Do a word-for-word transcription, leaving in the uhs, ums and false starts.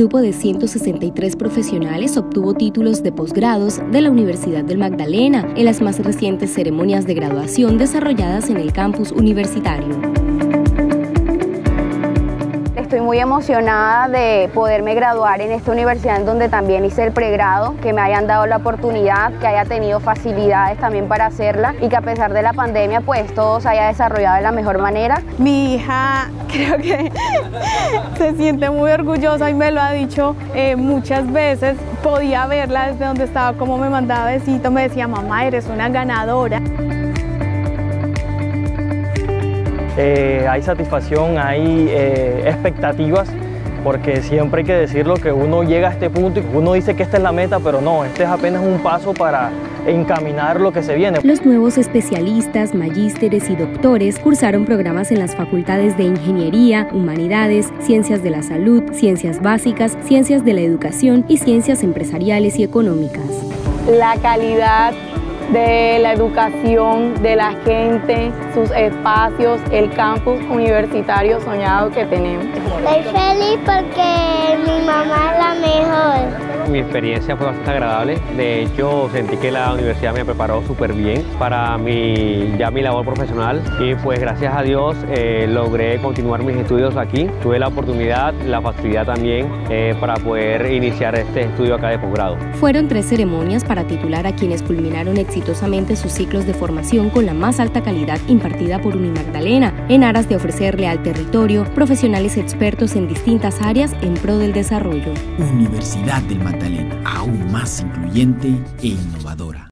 grupo de ciento sesenta y tres profesionales obtuvo títulos de posgrados de la Universidad del Magdalena en las más recientes ceremonias de graduación desarrolladas en el campus universitario. Estoy muy emocionada de poderme graduar en esta universidad en donde también hice el pregrado, que me hayan dado la oportunidad, que haya tenido facilidades también para hacerla y que a pesar de la pandemia pues todo se haya desarrollado de la mejor manera. Mi hija creo que se siente muy orgullosa y me lo ha dicho eh, muchas veces. Podía verla desde donde estaba, como me mandaba besitos, me decía: mamá, eres una ganadora. Eh, hay satisfacción, hay eh, expectativas, porque siempre hay que decirlo que uno llega a este punto y uno dice que esta es la meta, pero no, este es apenas un paso para encaminar lo que se viene. Los nuevos especialistas, magísteres y doctores cursaron programas en las facultades de Ingeniería, Humanidades, Ciencias de la Salud, Ciencias Básicas, Ciencias de la Educación y Ciencias Empresariales y Económicas. La calidad de la educación, de la gente, sus espacios, el campus universitario soñado que tenemos. Estoy feliz porque mi mamá es la mejor. Mi experiencia fue bastante agradable, de hecho sentí que la universidad me preparó súper bien para mi, ya mi labor profesional y pues gracias a Dios eh, logré continuar mis estudios aquí. Tuve la oportunidad, la facilidad también eh, para poder iniciar este estudio acá de posgrado. Fueron tres ceremonias para titular a quienes culminaron exitosamente sus ciclos de formación con la más alta calidad impartida por Unimagdalena, en aras de ofrecerle al territorio profesionales expertos en distintas áreas en pro del desarrollo. Universidad del Magdalena, aún más incluyente e innovadora.